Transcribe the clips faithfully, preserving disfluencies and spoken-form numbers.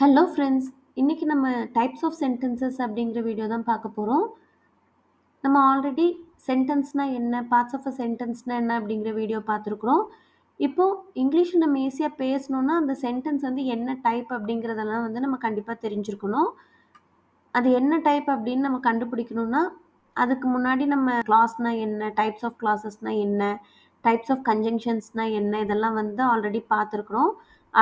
Hello friends, இன்றைக்கி நம்ம types of sentences அப்படிங்கிற வீடியோ தான் பார்க்க போகிறோம். நம்ம ஆல்ரெடி சென்டென்ஸ்னால் என்ன, பார்ட்ஸ் ஆஃப் அ சென்டென்ஸ்னால் என்ன அப்படிங்கிற வீடியோ பார்த்துருக்குறோம். இப்போது இங்கிலீஷ் நம்ம ஈஸியாக பேசணுன்னா அந்த சென்டென்ஸ் வந்து என்ன டைப் அப்படிங்கிறதெல்லாம் வந்து நம்ம கண்டிப்பாக தெரிஞ்சுருக்கணும். அது என்ன டைப் அப்படின்னு நம்ம கண்டுபிடிக்கணும்னா அதுக்கு முன்னாடி நம்ம கிளாஸ்னால் என்ன, டைப்ஸ் ஆஃப் கிளாஸஸ்னால் என்ன, டைப்ஸ் ஆஃப் கன்ஜங்ஷன்ஸ்னால் என்ன, இதெல்லாம் வந்து ஆல்ரெடி பார்த்துருக்குறோம்.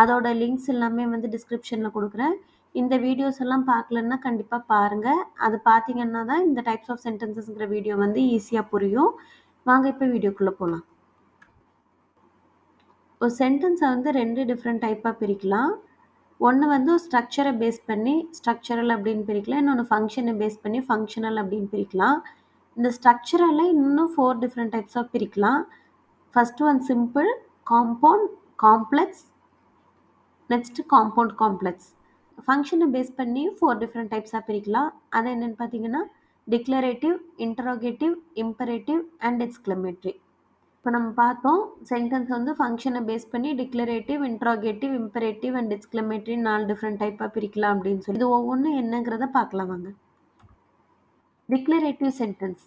அதோட லிங்க்ஸ் எல்லாமே வந்து டிஸ்கிரிப்ஷனில் கொடுக்குறேன். இந்த வீடியோஸ் எல்லாம் பார்க்கலன்னா கண்டிப்பாக பாருங்கள். அது பார்த்தீங்கன்னா தான் இந்த டைப்ஸ் ஆஃப் சென்டென்சஸ்ங்கிற வீடியோ வந்து ஈஸியாக புரியும். வாங்க இப்போ வீடியோக்குள்ளே போகலாம். ஒரு சென்டென்ஸை வந்து ரெண்டு டிஃப்ரெண்ட் டைப்பாக பிரிக்கலாம். ஒன்று வந்து ஒரு ஸ்ட்ரக்சரை பேஸ் பண்ணி ஸ்ட்ரக்சரல் அப்படின்னு பிரிக்கலாம். இன்னொன்று ஃபங்க்ஷனை பேஸ் பண்ணி ஃபங்க்ஷனல் அப்படின்னு பிரிக்கலாம். இந்த ஸ்ட்ரக்சரலில் இன்னும் ஃபோர் டிஃப்ரெண்ட் டைப்ஸாக பிரிக்கலாம். First one simple, compound, complex, next compound, complex. ஃபங்க்ஷனை பேஸ் பண்ணி ஃபோர் டிஃப்ரெண்ட் டைப்ஸாக பிரிக்கலாம். அது என்னென்னு பார்த்தீங்கன்னா declarative, interrogative, imperative and exclamatory. இப்போ நம்ம பார்த்தோம் சென்டென்ஸ் வந்து ஃபங்க்ஷனை பேஸ் பண்ணி declarative, interrogative, imperative and exclamatory நாலு டிஃப்ரெண்ட் டைப்பாக பிரிக்கலாம் அப்படின்னு சொல்லி இது ஒவ்வொன்றும் என்னங்கிறத பார்க்கலாம் வாங்க. Declarative sentence.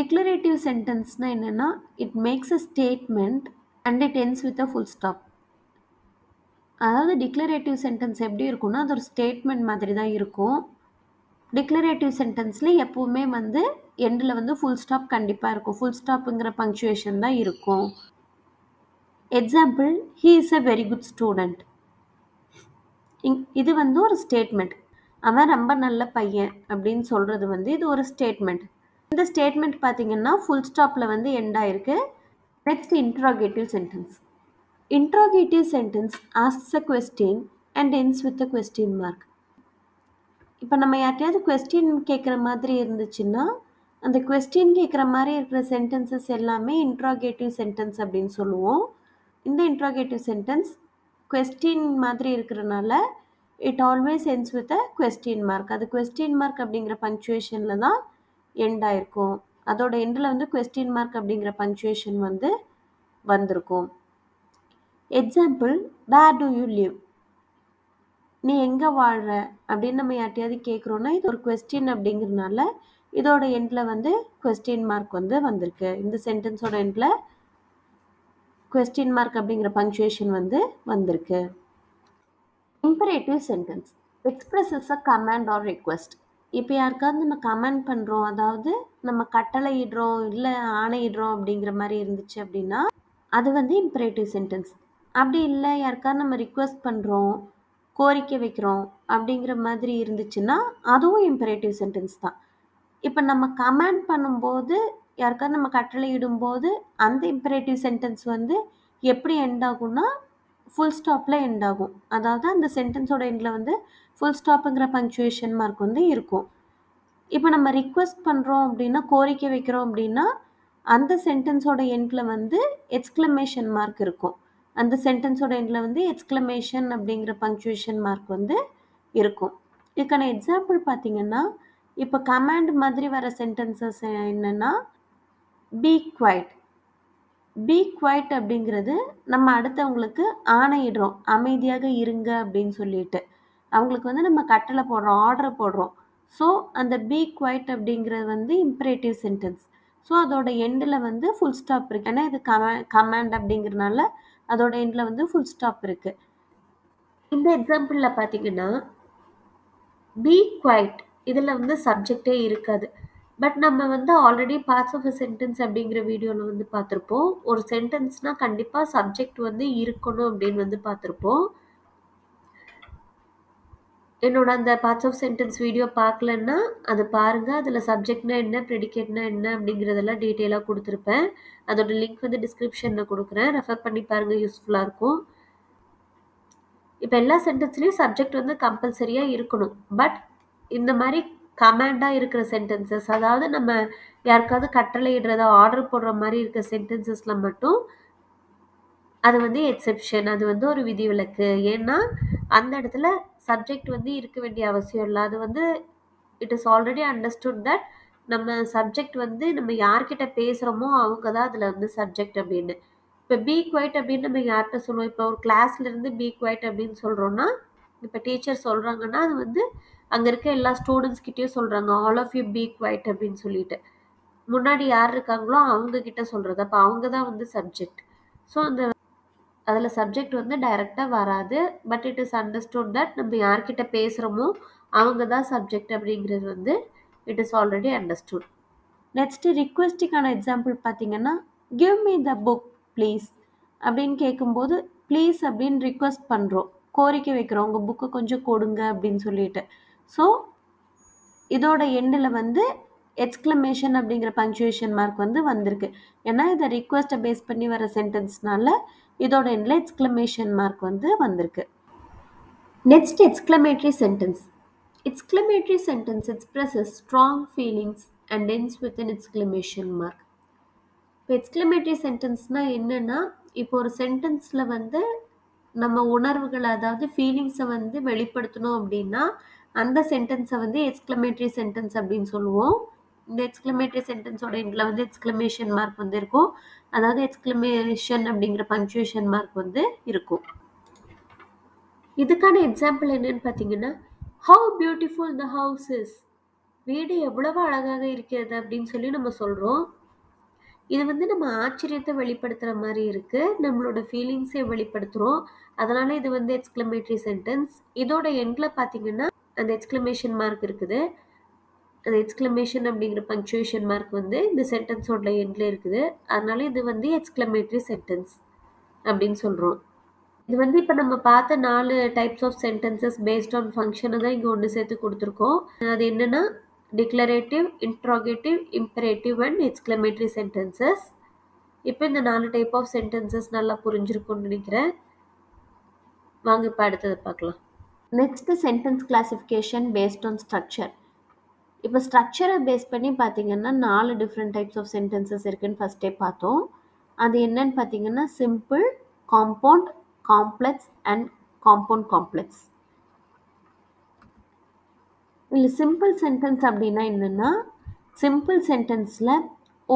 டிக்ளரேட்டிவ் சென்டென்ஸ்னால் என்னென்னா it makes a statement and it ends with a full stop. அதாவது டிக்ளரேட்டிவ் சென்டென்ஸ் எப்படி இருக்குன்னா அது ஒரு ஸ்டேட்மெண்ட் மாதிரி தான் இருக்கும். டிக்ளரேட்டிவ் சென்டென்ஸில் எப்போவுமே வந்து எண்டில் வந்து ஃபுல் ஸ்டாப் கண்டிப்பாக இருக்கும். ஃபுல் ஸ்டாப்புங்கிற பங்க்சுவேஷன் தான் இருக்கும். Example, he is a very good student. இது வந்து ஒரு ஸ்டேட்மெண்ட். அவன் ரொம்ப நல்ல பையன் அப்படின்னு சொல்கிறது வந்து இது ஒரு ஸ்டேட்மெண்ட். இந்த ஸ்டேட்மெண்ட் பார்த்திங்கன்னா ஃபுல் ஸ்டாப்பில் வந்து எண்டாயிருக்கு. Next interrogative sentence. Interrogative sentence asks a question and ends with a question mark. இப்போ நம்ம யார்ட்டையாவது கொஸ்டின் கேட்குற மாதிரி இருந்துச்சுன்னா அந்த கொஸ்டின் கேட்குற மாதிரி இருக்கிற சென்டென்சஸ் எல்லாமே இன்ட்ரோகேட்டிவ் சென்டென்ஸ் அப்படின்னு சொல்லுவோம். இந்த இன்ட்ரோகேட்டிவ் சென்டென்ஸ் கொஸ்டின் மாதிரி இருக்கிறனால it always ends with a question mark. அது கொஸ்டின் மார்க் அப்படிங்கிற பங்க்சுவேஷனில் தான் எண்ட் ஆகிருக்கும். அதோட எண்டில் வந்து கொஸ்டின் மார்க் அப்படிங்கிற பங்க்சுவேஷன் வந்து வந்திருக்கும். Example, where do you live? நீ எங்கே வாழ்கிற அப்படின்னு நம்ம யார்ட்டையாவது கேட்குறோன்னா இது ஒரு கொஸ்டின் அப்படிங்கிறனால இதோட எண்டில் வந்து கொஸ்டின் மார்க் வந்து வந்திருக்கு. இந்த சென்டென்ஸோட எண்டில் கொஸ்டின் மார்க் அப்படிங்கிற பங்க்சுவேஷன் வந்து வந்திருக்கு. Imperative sentence expresses a command or request. இப்போ யாருக்காவது நம்ம கமெண்ட் பண்ணுறோம், அதாவது நம்ம கட்டளை இடுறோம், இல்லை ஆணையிடுறோம் அப்படிங்கிற மாதிரி இருந்துச்சு அப்படின்னா அது வந்து இம்பரேட்டிவ் சென்டென்ஸ். அப்படி இல்லை யாருக்காவது நம்ம ரிக்வெஸ்ட் பண்ணுறோம், கோரிக்கை வைக்கிறோம் அப்படிங்கிற மாதிரி இருந்துச்சுன்னா அதுவும் இம்பரேட்டிவ் சென்டென்ஸ் தான். இப்போ நம்ம கமாண்ட் பண்ணும்போது யாருக்காவது நம்ம கட்டளை இடும்போது அந்த இம்பரேட்டிவ் சென்டென்ஸ் வந்து எப்படி எண்ட் ஆகும்னா ஃபுல் ஸ்டாப்பில் எண்ட் ஆகும். அதாவது அந்த சென்டென்ஸோட எண்டில் வந்து ஃபுல் ஸ்டாப்புங்கிற பங்க்சுவேஷன் மார்க் வந்து இருக்கும். இப்போ நம்ம ரிக்வெஸ்ட் பண்ணுறோம் அப்படின்னா, கோரிக்கை வைக்கிறோம் அப்படின்னா அந்த சென்டென்ஸோட எண்டில் வந்து எக்ஸ்க்ளமேஷன் மார்க் இருக்கும். அந்த சென்டென்ஸோட எண்டில் வந்து எக்ஸ்க்ளமேஷன் அப்படிங்கிற பங்க்சுவேஷன் மார்க் வந்து இருக்கும். இதுக்கான எக்ஸாம்பிள் பார்த்திங்கன்னா இப்போ கமாண்ட் மாதிரி வர சென்டென்சஸ் என்னென்னா பி குவைட். பி குவைட் அப்படிங்கிறது நம்ம அடுத்தவங்களுக்கு ஆணையிடுறோம், அமைதியாக இருங்க அப்படின்னு சொல்லிட்டு அவங்களுக்கு வந்து நம்ம கட்டளை போடுறோம், ஆர்டர் போடுறோம். ஸோ அந்த பி குவைட் அப்படிங்கிறது வந்து இம்பரேட்டிவ் சென்டென்ஸ். ஸோ அதோட எண்டில் வந்து ஃபுல் ஸ்டாப் இருக்குது. ஏன்னா இது கமா கமாண்ட் அப்படிங்கிறனால அதோட எண்டில் வந்து ஃபுல் ஸ்டாப் இருக்குது. இந்த எக்ஸாம்பிளில் பார்த்தீங்கன்னா பி குவைட் இதில் வந்து சப்ஜெக்டே இருக்காது. பட் நம்ம வந்து already parts of a sentence அப்படிங்கிற வீடியோவில் வந்து பார்த்துருப்போம். ஒரு சென்டென்ஸ்னால் கண்டிப்பாக சப்ஜெக்ட் வந்து இருக்கணும் அப்படின்னு வந்து பார்த்துருப்போம். என்னோட அந்த பார்ட்ஸ் ஆஃப் சென்டென்ஸ் வீடியோ பார்க்கலன்னா அது பாருங்கள். அதில் சப்ஜெக்ட்னா என்ன, ப்ரெடிகேட்னா என்ன அப்படிங்கிறதெல்லாம் டீட்டெயிலாக கொடுத்துருப்பேன். அதோட லிங்க் வந்து டிஸ்கிரிப்ஷனில் கொடுக்குறேன், ரெஃபர் பண்ணி பாருங்கள், யூஸ்ஃபுல்லாக இருக்கும். இப்போ எல்லா சென்டென்ஸ்லேயும் சப்ஜெக்ட் வந்து கம்பல்சரியாக இருக்கணும். பட் இந்த மாதிரி கமாண்டாக இருக்கிற சென்டென்சஸ், அதாவது நம்ம யாருக்காவது கட்டளை இடுறத ஆர்டர் போடுற மாதிரி இருக்கிற சென்டென்சஸில் மட்டும் அது வந்து எக்ஸெப்ஷன், அது வந்து ஒரு விதிவிலக்கு. ஏன்னா அந்த இடத்துல சப்ஜெக்ட் வந்து இருக்க வேண்டிய அவசியம் இல்லை. அது வந்து it is already understood that நம்ம சப்ஜெக்ட் வந்து நம்ம யார்கிட்ட பேசுகிறோமோ அவங்க தான் அதில் வந்து சப்ஜெக்ட் அப்படின்னு. இப்போ பி குவைட் அப்படின்னு நம்ம யார்கிட்ட சொல்லுவோம், இப்போ ஒரு கிளாஸ்லேருந்து பி குவைட் அப்படின்னு சொல்கிறோன்னா இப்போ டீச்சர் சொல்கிறாங்கன்னா அது வந்து அங்கே இருக்க எல்லா ஸ்டூடெண்ட்ஸ்கிட்டேயும் சொல்கிறாங்க, all of you be quiet அப்படின்னு சொல்லிட்டு. முன்னாடி யார் இருக்காங்களோ அவங்க கிட்ட சொல்கிறது. அப்போ அவங்க தான் வந்து சப்ஜெக்ட். ஸோ அந்த அதில் சப்ஜெக்ட் வந்து டைரெக்டாக வராது. But it is understood that நம்ம யார்கிட்ட பேசுகிறோமோ அவங்க தான் சப்ஜெக்ட் அப்படிங்கிறது வந்து it is already understood. Next ரிக்வெஸ்ட்டுக்கான எக்ஸாம்பிள் பார்த்தீங்கன்னா, give me the book please அப்படின்னு கேட்கும்போது ப்ளீஸ் அப்படின்னு ரிக்வெஸ்ட் பண்ணுறோம், கோரிக்கை வைக்கிறோம், உங்கள் புக்கு கொஞ்சம் கொடுங்க அப்படின்னு சொல்லிட்டு. ஸோ இதோட எண்டில் வந்து எக்ஸ்க்ளமேஷன் அப்படிங்கிற பங்க்சுவேஷன் மார்க் வந்து வந்திருக்கு. ஏன்னா இதை ரிக்வெஸ்ட்டை பேஸ் பண்ணி வர சென்டென்ஸ்னால இதோட எண்டில் எக்ஸ்க்ளமேஷன் மார்க் வந்து வந்திருக்கு. Next exclamatory sentence. Exclamatory sentence expresses strong feelings and ends with an exclamation mark. இப்போ எக்ஸ்க்ளமேட்டரி சென்டென்ஸ்னால் என்னென்னா, இப்போ ஒரு சென்டென்ஸில் வந்து நம்ம உணர்வுகளை அதாவது ஃபீலிங்ஸை வந்து வெளிப்படுத்தணும் அப்படின்னா அந்த சென்டென்ஸை வந்து எக்ஸ்க்ளமேட்டரி சென்டென்ஸ் அப்படின்னு சொல்லுவோம். இந்த எக்ஸ்க்ளமேட்டரி சென்டென்ஸோட எண்டில் வந்து எக்ஸ்க்ளமேஷன் மார்க் வந்து இருக்கும், அதாவது எக்ஸ்க்ளமேஷன் அப்படிங்கிற பங்க்சுவேஷன் மார்க் வந்து இருக்கும். இதுக்கான எக்ஸாம்பிள் என்னன்னு பார்த்தீங்கன்னா, how beautiful the house is, வீடு எவ்வளவு அழகாக இருக்கிறது அப்படின்னு சொல்லி நம்ம சொல்கிறோம். இது வந்து நம்ம ஆச்சரியத்தை வெளிப்படுத்துகிற மாதிரி இருக்குது, நம்மளோட ஃபீலிங்ஸை வெளிப்படுத்துகிறோம். அதனால் இது வந்து எக்ஸ்க்ளமேட்டரி சென்டென்ஸ். இதோட எண்டில் பார்த்திங்கன்னா அந்த எக்ஸ்க்ளமேஷன் மார்க் இருக்குது. அந்த எக்ஸ்க்ளமேஷன் அப்படிங்கிற பங்க்சுவேஷன் மார்க் வந்து இந்த சென்டென்ஸோட எண்டில் இருக்குது. அதனால் இது வந்து எக்ஸ்க்ளமேட்டரி சென்டென்ஸ் அப்படின்னு சொல்கிறோம். இது வந்து இப்போ நம்ம பார்த்த நாலு types of sentences based on ஃபங்க்ஷனை தான் இங்கே ஒன்று சேர்த்து கொடுத்துருக்கோம். அது என்னென்னா declarative, interrogative, imperative and exclamatory sentences. இப்போ இந்த நாலு டைப் ஆஃப் சென்டென்சஸ் நல்லா புரிஞ்சிருக்கும்னு நினைக்கிறேன். வாங்க இப்போ அடுத்தது பார்க்கலாம். Next sentence classification based on structure. இப்போ ஸ்ட்ரக்சரை பேஸ் பண்ணி பார்த்தீங்கன்னா நாலு டிஃப்ரெண்ட் டைப்ஸ் ஆஃப் சென்டென்சஸ் இருக்குதுன்னு ஃபஸ்ட்டே பார்த்தோம். அது என்னன்னு பார்த்தீங்கன்னா simple, compound, complex and compound complex. இல்லை சிம்பிள் சென்டென்ஸ் அப்படின்னா என்னென்னா, சிம்பிள் சென்டென்ஸில்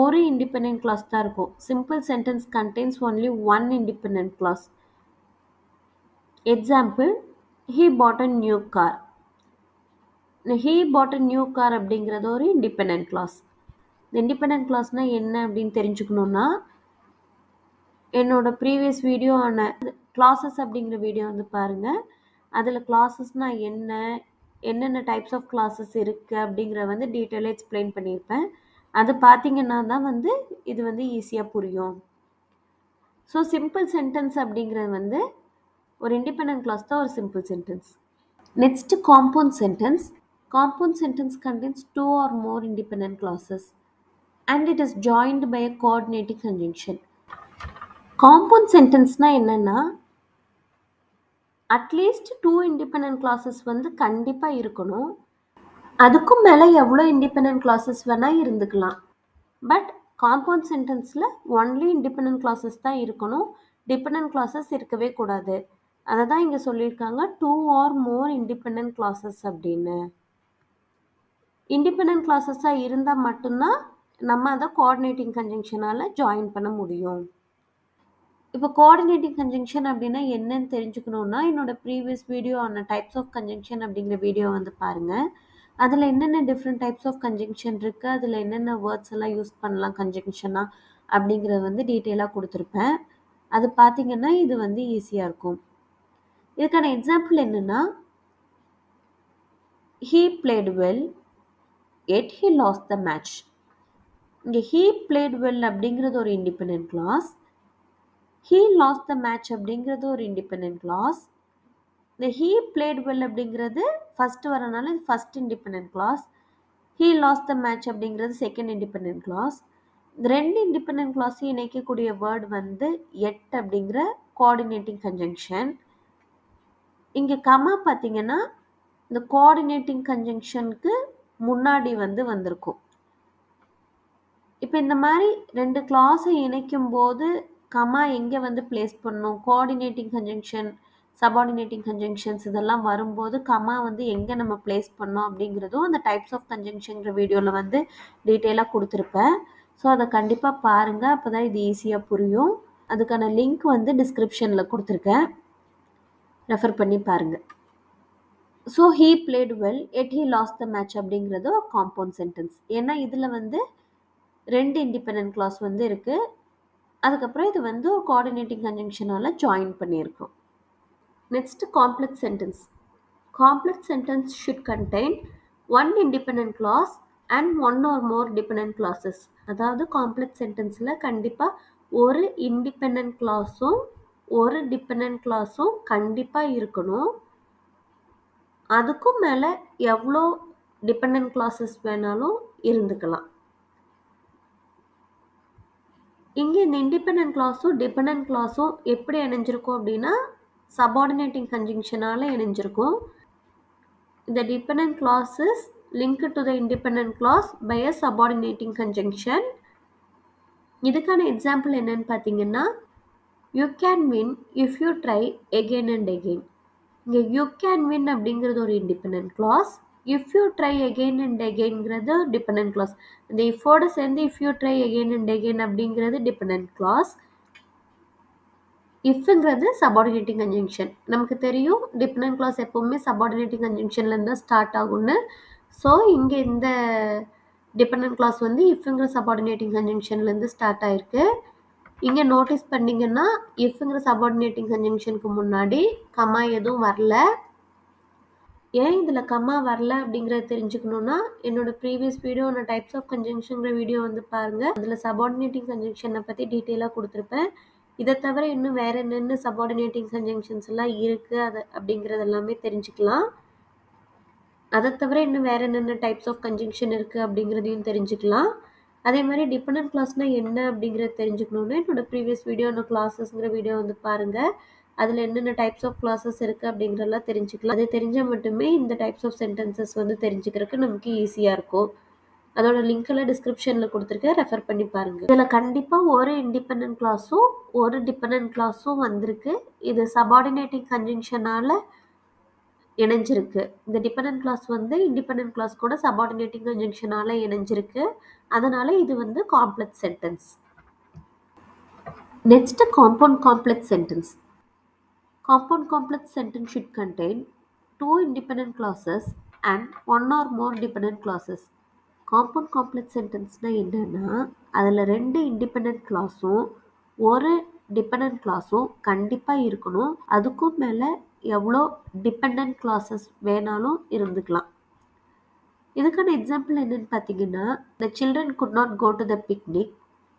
ஒரு இண்டிபெண்டன்ட் கிளாஸ் தான் இருக்கும். Simple sentence contains only one independent clause. Example, he bought a new car. He bought a new car அப்படிங்கிறது ஒரு இண்டிபெண்டன்ட் கிளாஸ். இந்த இண்டிபெண்டன்ட் கிளாஸ்னால் என்ன அப்படின்னு தெரிஞ்சுக்கணுன்னா, என்னோடய ப்ரீவியஸ் வீடியோ ஆன கிளாஸஸ் அப்படிங்கிற வீடியோ வந்து பாருங்கள். அதில் கிளாஸஸ்னால் என்ன, என்னென்ன டைப்ஸ் ஆஃப் கிளாஸஸ் இருக்குது அப்படிங்கிற வந்து டீட்டெயிலாக எக்ஸ்பிளைன் பண்ணியிருப்பேன். அது பார்த்திங்கன்னா தான் வந்து இது வந்து ஈஸியாக புரியும். ஸோ சிம்பிள் சென்டென்ஸ் அப்படிங்கிறது வந்து ஒரு இண்டிபெண்டன்ட் கிளாஸ் தான் ஒரு simple sentence. Next compound sentence. Compound sentence contains two or more independent clauses and it is joined by a coordinating conjunction. Compound சென்டென்ஸ்னால் என்னென்னா அட்லீஸ்ட் டூ இண்டிபெண்டன்ட் கிளாஸஸ் வந்து கண்டிப்பாக இருக்கணும். அதுக்கும் மேலே எவ்வளோ இண்டிபெண்டன்ட் கிளாஸஸ் வேணால் இருந்துக்கலாம். பட் காம்பவுண்ட் சென்டென்ஸில் ஒன்லி இண்டிபெண்டன்ட் கிளாஸஸ் தான் இருக்கணும், டிபெண்டன்ட் கிளாஸஸ் இருக்கவே கூடாது. அதை தான் இங்கே சொல்லியிருக்காங்க, two or more independent clauses அப்படின்னு. இண்டிபெண்டன்ட் கிளாஸஸாக இருந்தால் மட்டும்தான் நம்ம அதை கோஆர்டினேட்டிங் கன்ஜங்ஷனால் ஜாயின் பண்ண முடியும். இப்போ கோஆர்டினேட்டிங் கன்ஜங்ஷன் அப்படின்னா என்னன்னு தெரிஞ்சுக்கணுன்னா, என்னோட ப்ரீவியஸ் வீடியோ ஆன டைப்ஸ் ஆஃப் கன்ஜங்ஷன் அப்படிங்கிற வீடியோ வந்து பாருங்கள். அதில் என்னென்ன டிஃப்ரெண்ட் டைப்ஸ் ஆஃப் கன்ஜங்ஷன் இருக்குது, அதில் என்னென்ன வேர்ட்ஸ் எல்லாம் யூஸ் பண்ணலாம் கன்ஜங்ஷனாக அப்படிங்கிறத வந்து டீட்டெயிலாக கொடுத்துருப்பேன். அது பார்த்திங்கன்னா இது வந்து ஈஸியாக இருக்கும். இதுக்கான எக்ஸாம்பிள் என்னென்னா, he played well Ed he lost the match. இங்கே ஹீ பிளேட் வெல் அப்படிங்கிறது ஒரு independent clause, he lost the match அப்படிங்கிறது ஒரு இண்டிபெண்டன்ட் கிளாஸ். இந்த he played well அப்படிங்கிறது ஃபஸ்ட்டு வரனால இது first independent clause, he lost the match அப்படிங்கிறது செகண்ட் இண்டிபெண்டன்ட் கிளாஸ். இந்த ரெண்டு இண்டிபெண்டன்ட் கிளாஸையும் இணைக்கக்கூடிய வேர்டு வந்து yet அப்படிங்கிற கோஆர்டினேட்டிங் கன்ஜங்ஷன். இங்கே கமா பார்த்தீங்கன்னா இந்த கோஆர்டினேட்டிங் கன்ஜங்ஷனுக்கு முன்னாடி வந்து வந்திருக்கும். இப்போ இந்த மாதிரி ரெண்டு கிளாஸை இணைக்கும் போது கமா எங்கே வந்து பிளேஸ் பண்ணணும், கோஆர்டினேட்டிங் கன்ஜங்ஷன், சபார்டினேட்டிங் கன்ஜங்ஷன்ஸ் இதெல்லாம் வரும்போது கமா வந்து எங்கே நம்ம பிளேஸ் பண்ணோம் அப்படிங்கிறதும் அந்த டைப்ஸ் ஆஃப் கன்ஜங்ஷன்கிற வீடியோவில் வந்து டீட்டெயிலாக கொடுத்துருப்பேன். ஸோ அதை கண்டிப்பாக பாருங்கள், அப்போ தான் இது ஈஸியாக புரியும். அதுக்கான லிங்க் வந்து டிஸ்கிரிப்ஷனில் கொடுத்துருக்கேன், ரெஃபர் பண்ணி பாருங்கள். So he played well, yet he lost the match அப்படிங்கிறது ஒரு காம்பவுண்ட் சென்டென்ஸ். ஏன்னா இதில் வந்து ரெண்டு இண்டிபெண்டன்ட் கிளாஸ் வந்து இருக்குது. அதுக்கப்புறம் இது வந்து ஒரு கோஆர்டினேட்டிங் கன்ஜங்ஷனால் ஜாயின் பண்ணியிருக்கோம். Next complex sentence. Complex sentence should contain one independent clause and one or more dependent clauses. அதாவது காம்ப்ளெக்ஸ் சென்டென்ஸில் கண்டிப்பாக ஒரு இண்டிபெண்டன்ட் கிளாஸும் ஒரு டிபெண்டன்ட் கிளாஸும் கண்டிப்பாக இருக்கணும். அதுக்கும் மேலே எவ்வளோ டிபெண்டன்ட் கிளாஸஸ் வேணாலும் இருந்துக்கலாம். இங்கே இந்த இண்டிபெண்டன்ட் கிளாஸும் டிபெண்டன்ட் கிளாஸும் எப்படி இணைஞ்சிருக்கும் அப்படின்னா சபார்டினேட்டிங் கன்ஜங்ஷனால் இணைஞ்சிருக்கும். இந்த dependent clauses link to the independent clause by a subordinating conjunction. இதுக்கான எக்ஸாம்பிள் என்னன்னு பார்த்தீங்கன்னா, you can win if you try again and again. இங்கே யூ கேன் வின் அப்படிங்கிறது ஒரு independent clause, if you try again and எகெயின்ங்கிறது dependent clause. இந்த இஃபோடு சேர்ந்து if you try again and again அப்படிங்கிறது டிபெண்டன்ட் கிளாஸ். இஃப்ங்கிறது சபார்டினேட்டிங் கன்ஜங்ஷன். நமக்கு தெரியும் டிபெண்டன்ட் கிளாஸ் எப்போவுமே சபார்டினேட்டிங் கன்ஜங்ஷன்லேருந்து தான் ஸ்டார்ட் ஆகும்னு. ஸோ இங்கே இந்த டிபெண்டன்ட் கிளாஸ் வந்து இஃப்ங்கிற சபார்டினேட்டிங் கன்ஜங்ஷன்லேருந்து ஸ்டார்ட் ஆகிருக்கு. இங்கே நோட்டீஸ் பண்ணிங்கன்னா இஃப்ங்கிற சபார்டினேட்டிங் கன்ஜங்ஷனுக்கு முன்னாடி கமா எதுவும் வரல. ஏன் இதில் கமா வரல அப்படிங்கிறத தெரிஞ்சுக்கணுன்னா என்னோடய ப்ரீவியஸ் வீடியோ, நான் டைப்ஸ் ஆஃப் கன்ஜங்ஷனுங்கிற வீடியோ வந்து பாருங்கள். அதில் சபார்டினேட்டிங் கன்ஜங்ஷனை பற்றி டீட்டெயிலாக கொடுத்துருப்பேன். இதை தவிர இன்னும் வேறு என்னென்ன சபார்டினேட்டிங் கன்ஜங்ஷன்ஸ் எல்லாம் இருக்குது அது அப்படிங்கிறது எல்லாமே தெரிஞ்சுக்கலாம். அதை தவிர இன்னும் வேறு என்னென்ன டைப்ஸ் ஆஃப் கன்ஜங்ஷன் இருக்குது அப்படிங்கிறதையும் தெரிஞ்சுக்கலாம். அதே மாதிரி டிபெண்டன்ட் கிளாஸ்னால் என்ன அப்படிங்கிறத தெரிஞ்சுக்கணுன்னா என்னோடய ப்ரீவியஸ் வீடியோ, நான் கிளாஸஸ்ங்கிற வீடியோ வந்து பாருங்கள். அதில் என்னென்ன டைப்ஸ் ஆஃப் கிளாஸஸ் இருக்குது அப்படிங்கிறதெல்லாம் தெரிஞ்சுக்கலாம். அது தெரிஞ்சால் மட்டுமே இந்த டைப்ஸ் ஆஃப் சென்டென்சஸ் வந்து தெரிஞ்சுக்கிறதுக்கு நமக்கு ஈஸியாக இருக்கும். அதோட லிங்க்கெல்லாம் டிஸ்கிரிப்ஷனில் கொடுத்துருக்கேன், ரெஃபர் பண்ணி பாருங்கள். இதில் கண்டிப்பாக ஒரு இண்டிபெண்டன்ட் கிளாஸும் ஒரு டிபெண்டன்ட் கிளாஸும் வந்திருக்கு. இது சபார்டினேட்டிங் கன்ஜங்ஷனால் இணைஞ்சிருக்கு. இந்த டிபெண்டன்ட் கிளாஸ் வந்து இண்டிபெண்டன்ட் கிளாஸ் கூட சபார்டினேட்டிங் கன்ஜங்ஷனால் இணைஞ்சிருக்கு. அதனால் இது வந்து complex sentence. Next compound complex sentence. Compound complex sentence should contain two independent clauses and one or more dependent clauses. Compound complex sentence னா என்னன்னா அதில் ரெண்டு இண்டிபெண்டன்ட் கிளாஸும் ஒரு டிபெண்டன்ட் கிளாஸும் கண்டிப்பாக இருக்கணும். அதுக்கும் மேலே எவ்வளோ டிபெண்டன்ட் கிளாஸஸ் வேணாலும் இருந்துக்கலாம். இதுக்கான எக்ஸாம்பிள் என்னன்னு பார்த்தீங்கன்னா, the children could not go to the picnic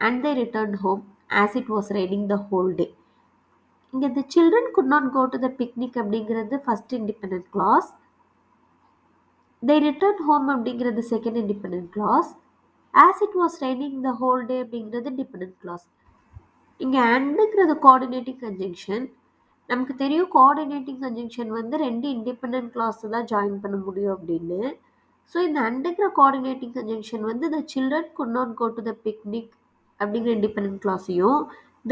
and they returned home as it was raining the whole day. இங்கே the children could not go to the picnic அப்படிங்கிறது first independent clause, they return home அப்படிங்கிறது second independent clause, as it was raining the whole day அப்படிங்கிறது dependent clause. இங்கே andங்கிறது coordinating conjunction. நமக்கு தெரியும் coordinating conjunction வந்து ரெண்டு இண்டிபெண்டன்ட் கிளாஸ் தான் ஜாயின் பண்ண முடியும் அப்படின்னு. ஸோ இந்த andங்கிற கோஆர்டினேட்டிங் கன்ஜங்ஷன் வந்து the children could not go to the picnic அப்படிங்கிற இண்டிபெண்டன்ட் கிளாஸையும்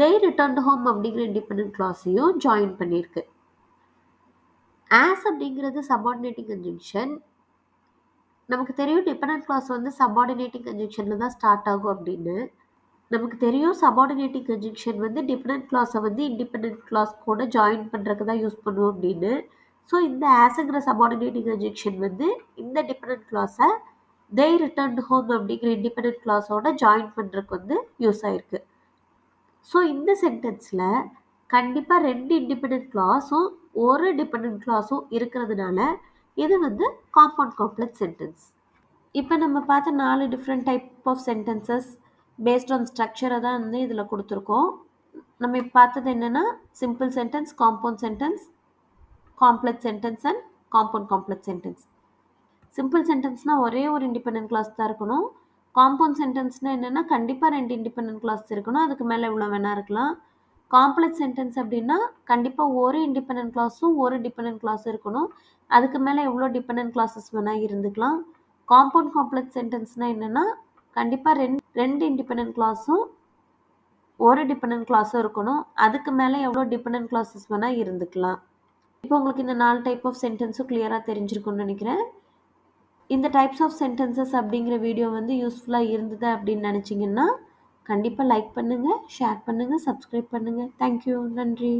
they returned home அப்படிங்கிற இண்டிபெண்டன்ட் கிளாஸையும் ஜாயின் பண்ணியிருக்கு. ஆஸ் அப்படிங்கிறது சபார்டினேட்டிங் கன்ஜங்ஷன். நமக்கு தெரியும் டிபெண்டன்ட் கிளாஸ் வந்து சபார்டினேட்டிங் கன்ஜங்ஷனில் தான் ஸ்டார்ட் ஆகும் அப்படின்னு. நமக்கு தெரியும் சபார்டினேட்டிங் கன்ஜங்ஷன் வந்து டிபெண்டன்ட் கிளாஸை வந்து இண்டிபெண்டன்ட் கிளாஸ் கூட ஜாயின் பண்ணுறதுக்கு தான் யூஸ் பண்ணுவோம் அப்படின்னு. ஸோ இந்த ஆஸுங்கிற சபார்டினேட்டிங் கன்ஜங்ஷன் வந்து இந்த டிபெண்டன்ட் கிளாஸை they returned home அப்படிங்கிற இண்டிபெண்டன்ட் கிளாஸோட ஜாயின் பண்ணுறதுக்கு வந்து யூஸ் ஆகிருக்கு. ஸோ இந்த சென்டென்ஸில் கண்டிப்பாக ரெண்டு இண்டிபெண்டன்ட் கிளாஸும் ஒரு டிபெண்டன்ட் கிளாஸும் இருக்கிறதுனால இது வந்து காம்பவுண்ட் காம்ப்ளெக்ஸ் சென்டென்ஸ். இப்போ நம்ம பார்த்த நாலு different type of sentences based on ஸ்ட்ரக்சரை தான் வந்து இதில் கொடுத்துருக்கோம். நம்ம இப்போ பார்த்தது என்னென்னா simple sentence, compound sentence, complex sentence and compound complex sentence. Simple சென்டென்ஸ்னால் ஒரே ஒரு இண்டிபெண்டன்ட் கிளாஸ் தான் இருக்கணும். காம்பவுண்ட் சென்டென்ஸ்னால் என்னென்னா கண்டிப்பாக ரெண்டு இண்டிபெண்டன்ட் கிளாஸ் இருக்கணும், அதுக்கு மேலே எவ்வளோ வேணா இருக்கலாம். காம்ப்ளெக்ஸ் சென்டென்ஸ் அப்படின்னா கண்டிப்பாக ஒரு இண்டிபெண்டன்ட் கிளாஸும் ஒரு டிபெண்டன்ட் கிளாஸ் இருக்கணும், அதுக்கு மேலே எவ்வளோ டிபெண்டன்ட் கிளாஸஸ் வேணால் இருந்துக்கலாம். காம்பவுண்ட் காம்ப்ளெக்ஸ் சென்டென்ஸ்னால் என்னென்னா கண்டிப்பாக ரெண்டு ரெண்டு இண்டிபெண்டன்ட் கிளாஸும் ஒரு டிபெண்டன்ட் கிளாஸும் இருக்கணும், அதுக்கு மேலே எவ்வளோ டிபெண்டன்ட் கிளாஸஸ் வேணால் இருந்துக்கலாம். இப்போ உங்களுக்கு இந்த நாலு டைப் ஆஃப் சென்டென்ஸும் கிளியராக தெரிஞ்சிருக்கும்னு நினைக்கிறேன். இந்த டைப்ஸ் ஆஃப் சென்டென்சஸ் அப்படிங்கிற வீடியோ வந்து யூஸ்ஃபுல்லாக இருந்தது அப்படின்னு நினச்சிங்கன்னா கண்டிப்பாக லைக் பண்ணுங்கள், ஷேர் பண்ணுங்கள், சப்ஸ்கிரைப் பண்ணுங்கள். தேங்க்யூ, நன்றி.